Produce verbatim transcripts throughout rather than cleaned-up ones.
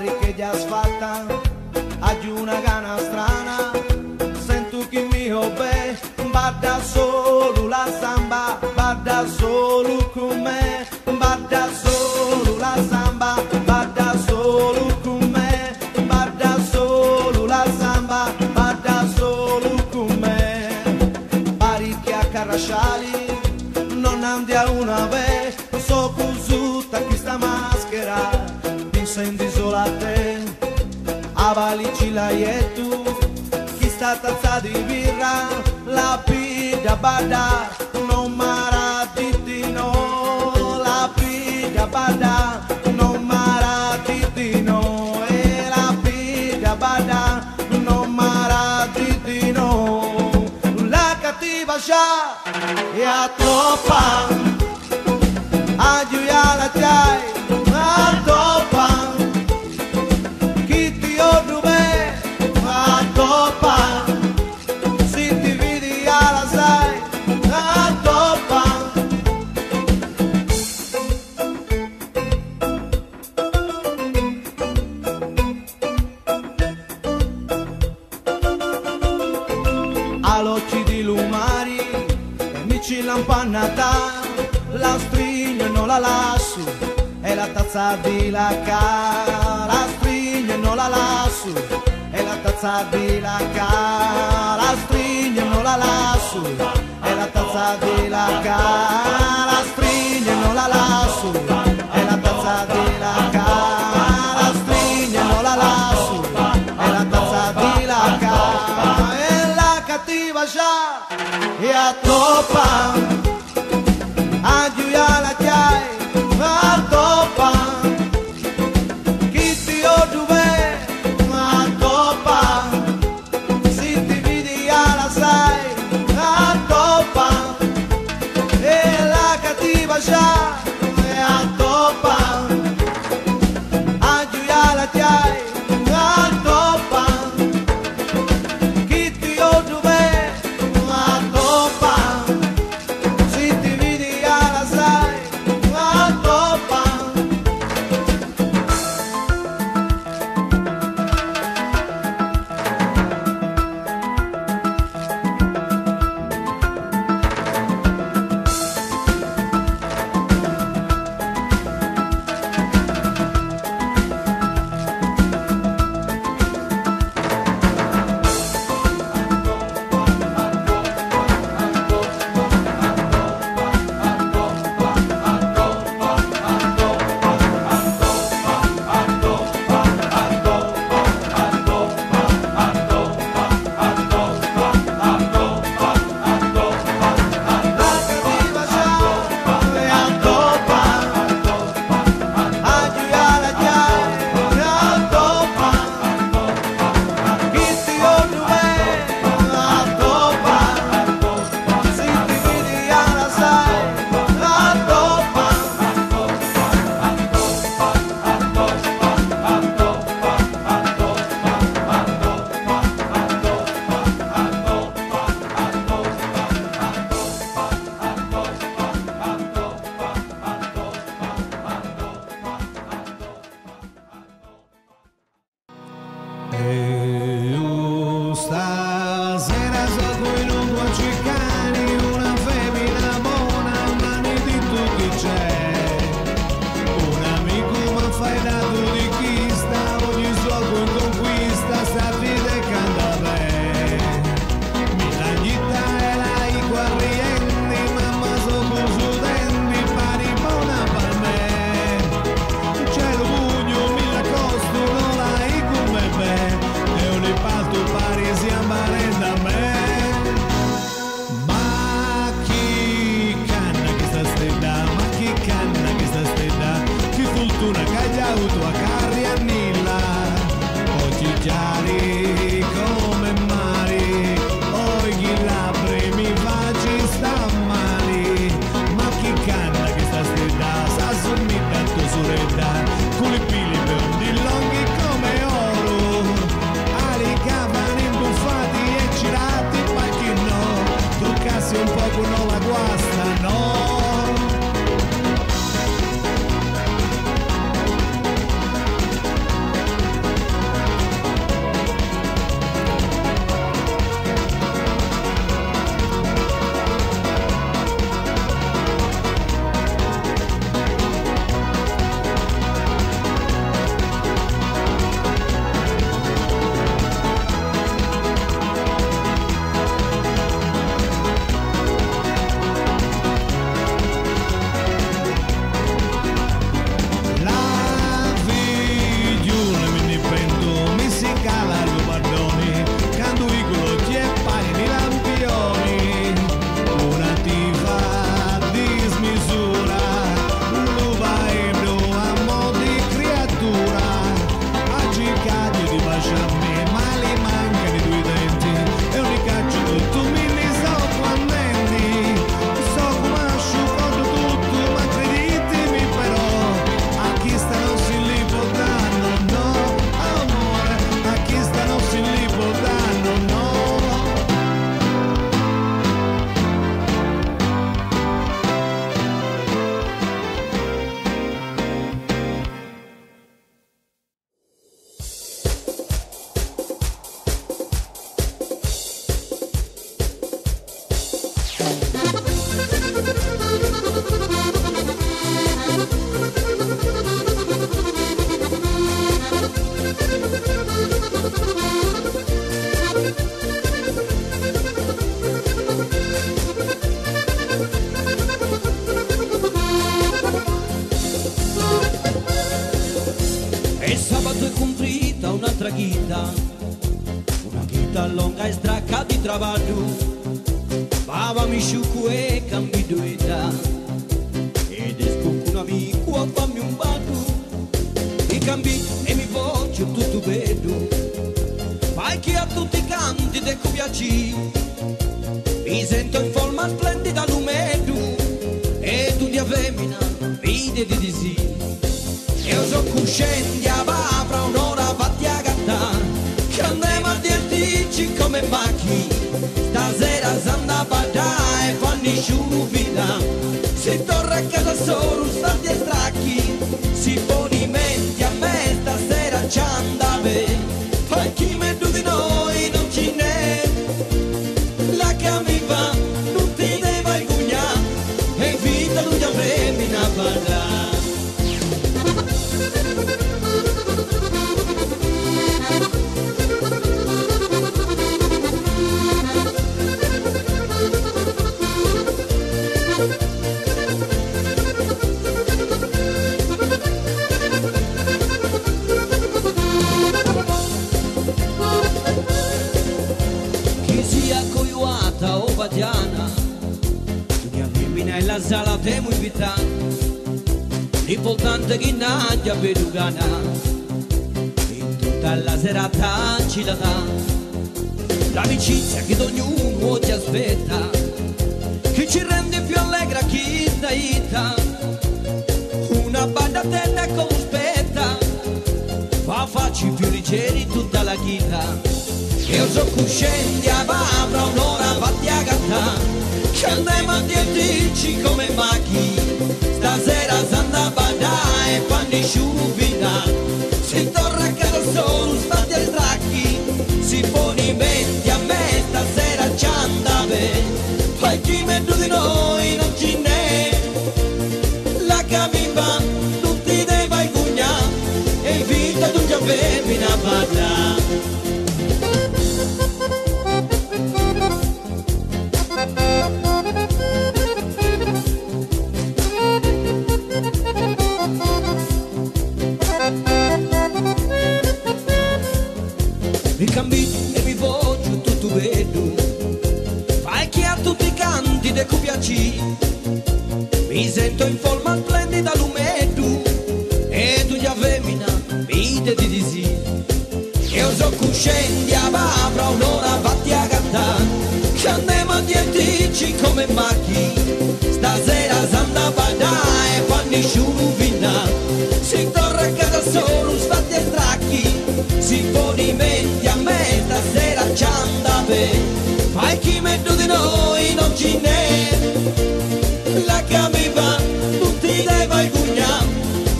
bar che ti asfalta, hai una gana strana, sento che mi obbe, va da solo la samba, va da solo con me, va da solo la samba, va da solo con me, va da solo la samba, va da solo con me, pari che a Carrasciali non andi a una vez, so cos'è questa maschera. Senti solo a te, avvalici la ietu, chi sta tazza di birra, la pida bada, non maratiti no, la pida bada, non maratiti no, e la pida bada, non maratiti no, la cattiva già è a troppa, aiuta la tiai, a troppa. All'occhi di lumari, amici lampannata, la striglia non la lascio, è la tazza di lacca, la striglia non la lascio, è la tazza di lacca, la striglia non la lascio, è la tazza di lacca, la striglia non la lascio, è la tazza di lacca, la striglia non la lascio, è la tazza di lacca. Já e a topa, a juiala que a topa, que te odué, a topa, se te vidiala sai, a topa, ela cativa já e a topa, a juiala que a topa. vita, una vita longa e stracca di trabalho. Baba mi chucu e cambi doida, e desculpa un amico a fammi un bato. E cambi e mi voglio tutto vedo, fai che a tutti i canti del cubiaci. Mi sento in forma splendida lumedo, e tu di avemina vide di disi. Eu sou cuscendi a babra un'ora vatti a cantare, che andremo a dirtici come pacchi. Stasera s'andava già e fanno sciuru vita, si torna a casa solo stati e stracchi. Si ponimenti a me stasera ci andave, ma chi metto di noi non ci n'è. La camiva non ti ne vai gugnà, e vita non ti avremmo in abbandà. La sala temo invitata, l'importante che Nadia Perugana in tutta la serata ci la dà. L'amicizia che ognuno ti aspetta, che ci rende più allegra chi sta. Una banda tenda con spetta, fa facci più leggeri tutta la vita. Io so cuscendi a babra un'ora vatti a cantare, che andiamo a dirtici come macchi. Stasera s'andava già e fanno sciuvita, si torna a casa solo stati ai stracchi. Si ponimenti a me stasera ci andave, ma chi mezzo di noi non ci n'è. La camiva non ti ne vai gugnà, e vita tu già avevi una banda. Mi cambi e mi voglio tutto vedo, fai che a tutti i canti dei cubiaci. Mi sento in forma splendida lumedo, e tu gli avemina vite di disi. Io so cuscendi a babra un'ora vatti a cantare, che andiamo a dirtici come macchi. Stasera s'andava già e fanno sciuruvina, si torna a casa solo stati e stracchi. Si ponimenti a me stasera ci andave, ma chi mezzo di noi non ci n'è. La camiva non ti leva il gugnà,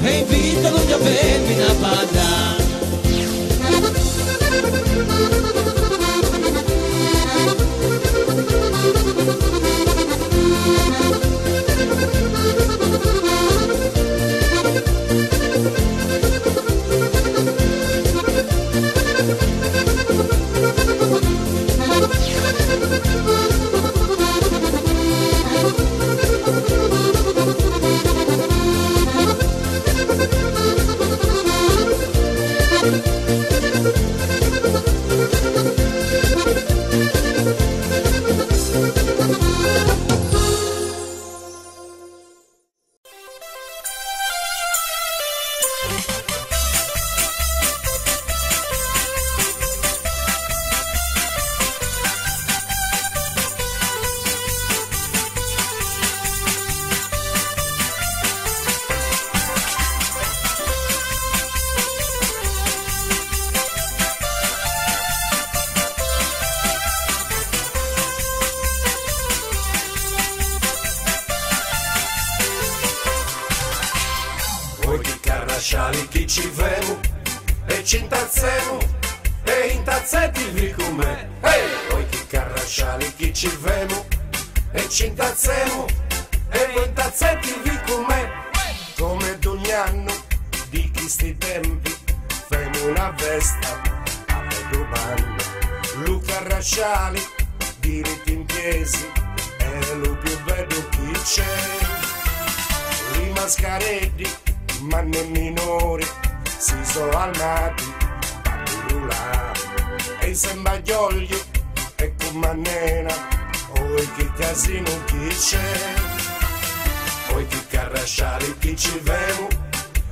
e in vita non ti avevi una banda. Mascareddi, ma non minori, si sono almati, cellulare, e sembra gioglio, e come nena, o che casino chi c'è, poi chi carrasciare chi ci vemo,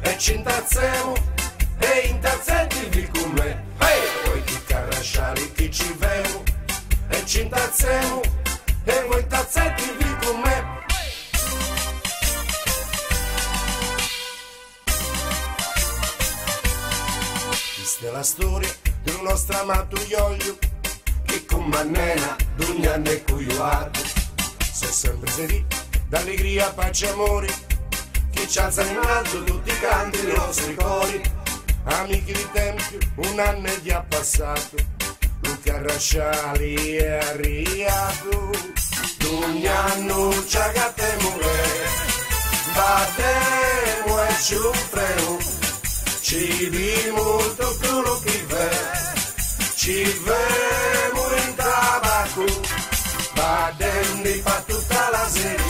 e ci intazzemo, e intazzetevi con me, poi chi carrasciare chi ci vemo, e ci intazzemo, e voi intazzetevi con me. Della storia di uno stramato ioglio che con mannena d'un anno e cuioardo sono sempre serì d'allegria, pace e amore che ci alza in alto tutti i canti dei nostri cori, amici di tempio un anno è già passato, Luca Rasciali è arrivato d'un anno c'è che te muore batemo e ci offremo. Ci vimo tutto lo che vè, ci vemo in tabacco, badendi fa tutta la sera,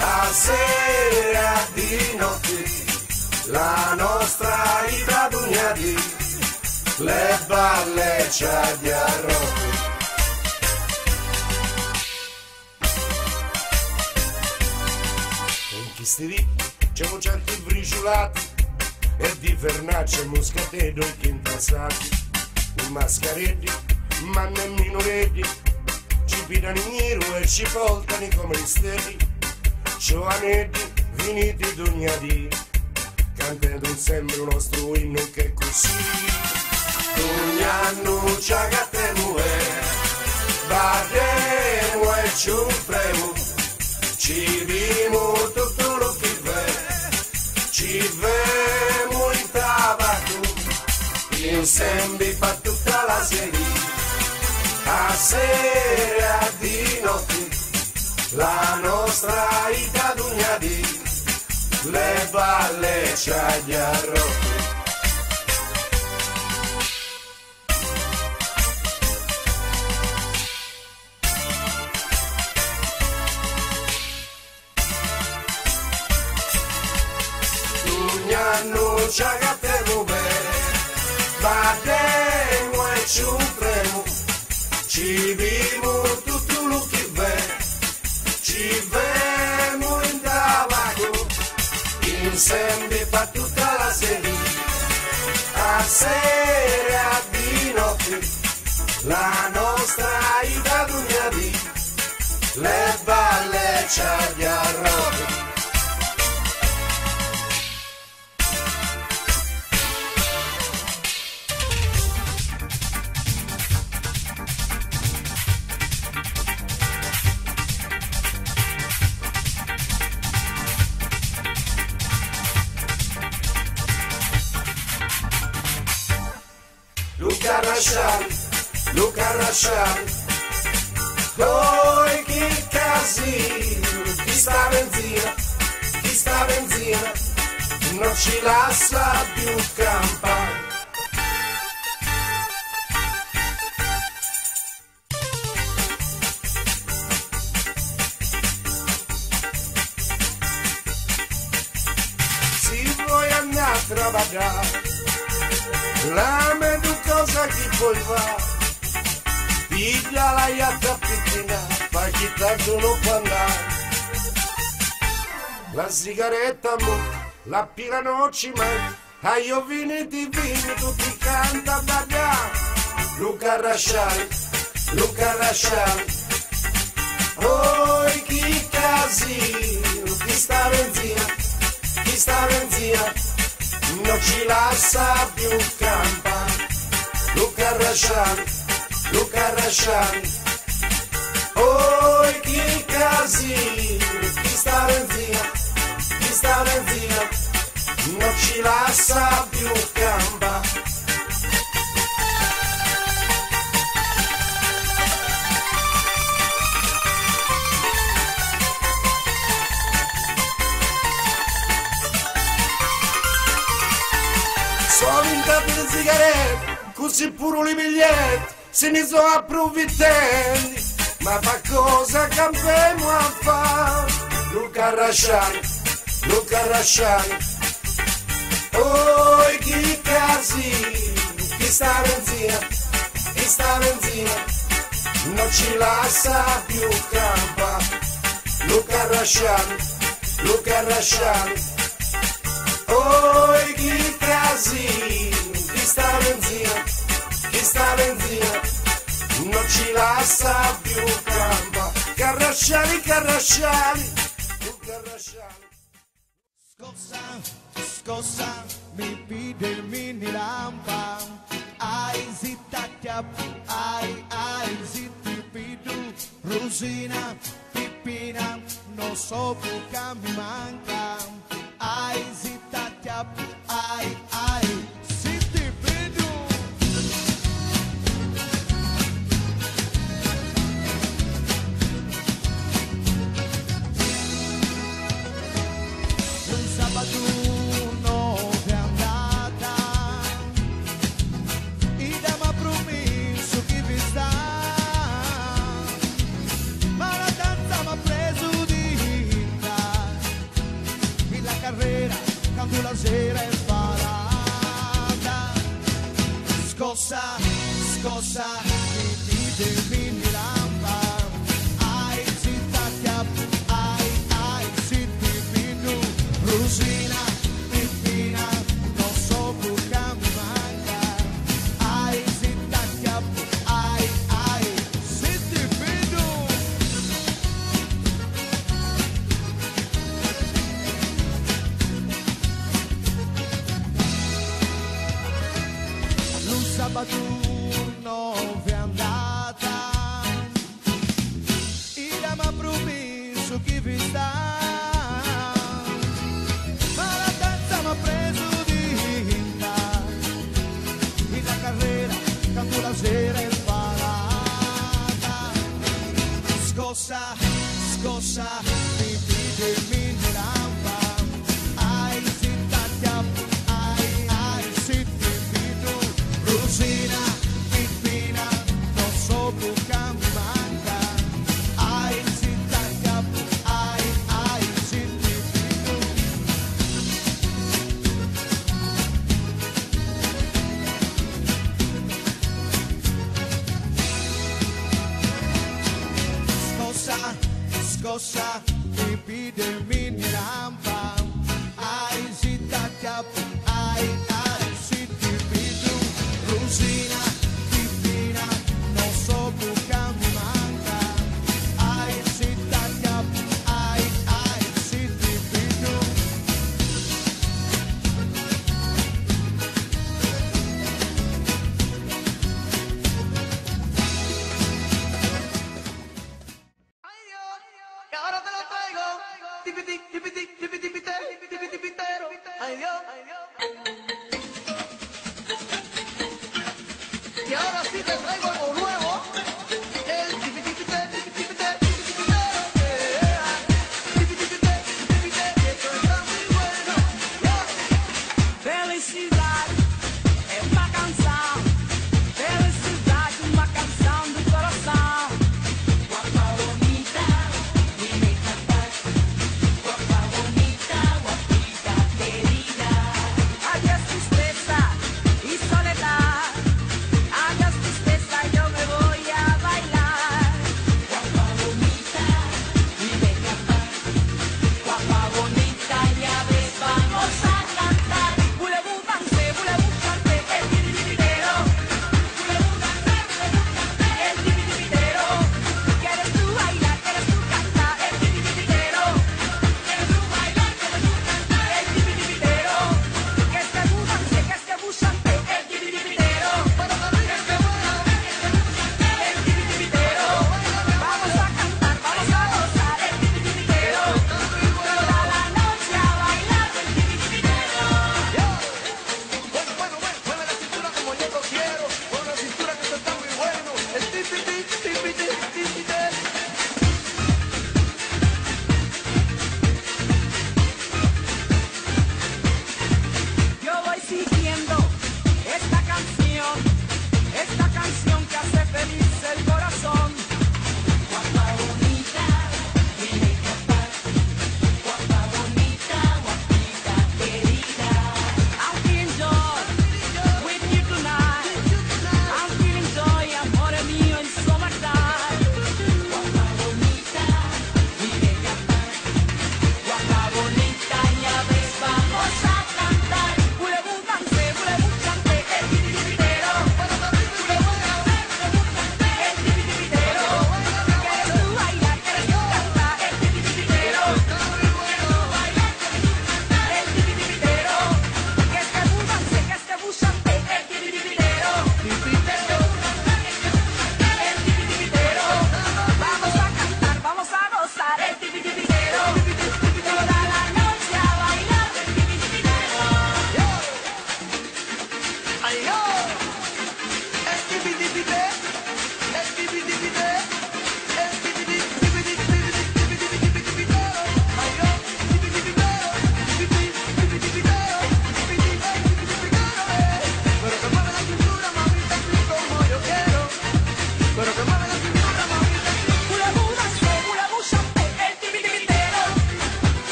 la sera di notte, la nostra ida dugnati, le balle c'ha di arrope. In questi lì c'è un certo briciolato, e di vernaccia muscate d'occhi intasati, i mascaretti, ma nemmeno reti, ci pidano in nero e ci voltano come gli steli, giovanetti, viniti d'ognadì, cantando sempre il nostro inno che è così. Ogni anno ci agattemo e bademo e ci offremo, ci vimo tutto lo che vè, ci vemo. Io sempre fa tutta la sera, a sera di notte, la nostra ida dugnati, le balle c'ha gli arropi. Dugnano c'ha gattevo bene, battemo e ci offremo, ci vimo tutto lo che vè, ci vemo in tabacco, in sempre fa tutta la sera, a sera di notte, la nostra ida dugnati, le balle c'ha di arrope. Luca Rasciali, Luca Rasciali, oi che casino, chi sta benzina, chi sta benzina, non ci lascia più campare. Se vuoi andare a lavorare, la mia cosa che vuoi fare, piglia la iatta picchina, fa che tanto non può andare. La sigaretta mo, la pila non ci manca, a io vini di vini, tu ti canta bagà. Luca Rasciali, Luca Rasciali, oi chi casino, chi sta benzina, chi sta benzina, non ci lascia più campare. Luca Rasciali, Luca Rasciali, oi che casino, chi sta benzina, chi sta benzina, non ci lascia più campare. Sono intanto le sigarette, così pure i biglietti, se ne sono approfittati, ma fa cosa cambiamo a fare? Luca Rasciali, Luca Rasciali, oi chi casino, chi questa benzina, questa benzina non ci lascia più campa. Luca Rasciani, Luca Rasciani, oh chi crasi, questa benzina, questa benzina non ci lascia più campa. Carrasciani, Carrasciani, Luca Rasciani. Scossa, scossa, mi pide mini lampa. Ai zi tatjap, ai, ai zi tipidu. Rosina, pipina, non so buca mi manca. Ai zi tatjap, ai, ai zi tipidu. Un sabato la sera è parata. Scossa, scossa, mi dite mini lampa. Ai zitta cap, ai, ai zitti minu. Rosina, pipina, non so buca mi manca. Ai zitta cap, ai, ai zitti minu. Sabaturno è andata, il ma promesso che vi sta, ma la danza mi ha preso di vita, e la carriera quando la sera è parata. Scossa, scossa, mi pide mini lampa. Ai zitta chiap, ai, ai zitti minu. Rosina, pipina, non so buca mi manca. Ai zitta cap, ai, ai zitti minu. Scossa, scossa, mi pide mini lampa. Ai zitta cap, ai, ai zitti minu. Rosina, pipina, non so buca mi manca. Ai zitta cap, ai, ai zitti minu. Ay Dios, que ahora te lo traigo. Tipi tipi tipi tipi tipi tipi tipi tipi tero. Ay Dios, ay Dios. Y ahora sí te traigo algo nuevo. El tipitipite, tipitipite, tipitipitero. Tipitipite, tipitipite, que esto está muy bueno. Felicidad é uma canção. Felicidade, uma canção do coração. Guapa bonita, vine cantar. Guapa bonita, guapita querida. Adiós tristeza e soledad. I just stay like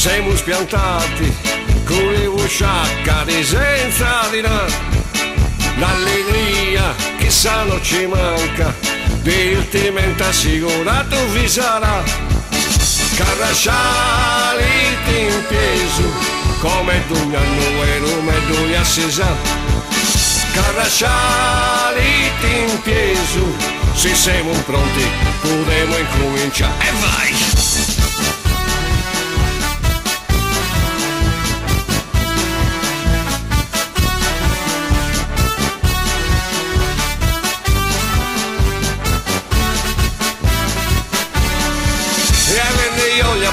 siamo spiantati con le usciacche senza di là. L'allegria chissà non ci manca, divertimento assicurato vi sarà. Carrascialiti in peso, come dugna noi, come dugna si sa. Carrascialiti in peso, se siamo pronti potremo incominciare. E vai!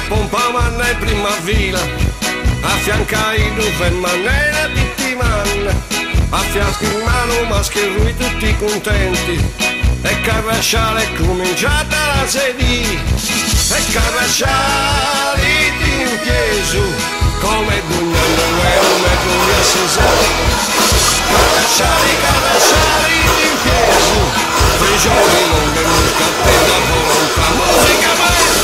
Pompa manna in prima fila, a fianca i dufermanna e la pittimanna, a fianco in mano mascherui tutti contenti, e Carrasciale è cominciata la sedì, e Carrasciale in Gesù, come dugna e come dugna si sa. Carrasciale, Carrasciale in Gesù, tre giorni non mi busca te da volontà, musica maestro!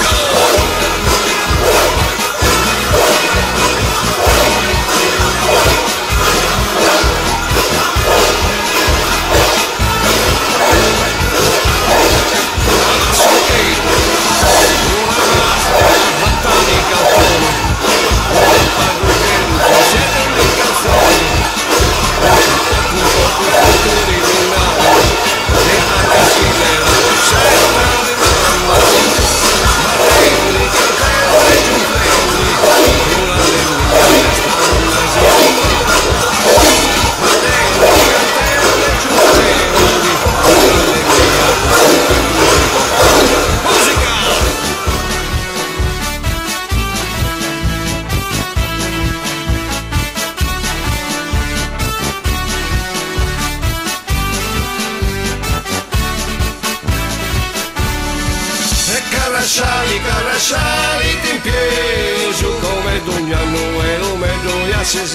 Carrasciali, Carrasciali in peso, come dugna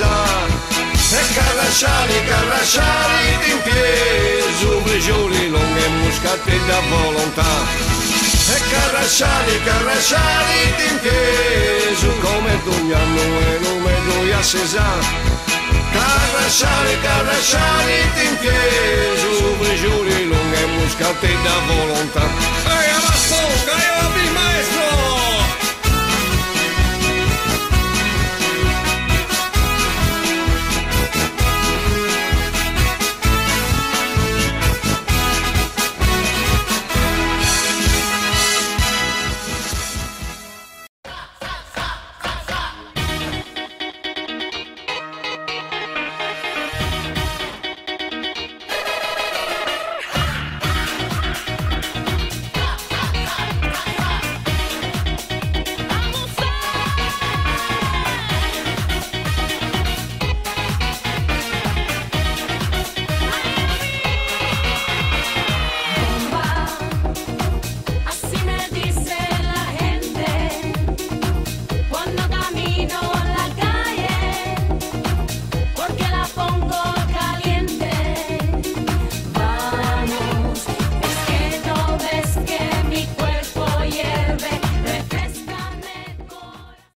noi, come dugna si sa. E Carrasciali, Carrasciali in peso, prigioni lunghe e muscate da volontà. E Carrasciali, Carrasciali in peso, come dugna noi, come dugna si sa. Carrasciali, Carrasciali in peso, prigioni lunghe e muscate da volontà. E alla foca,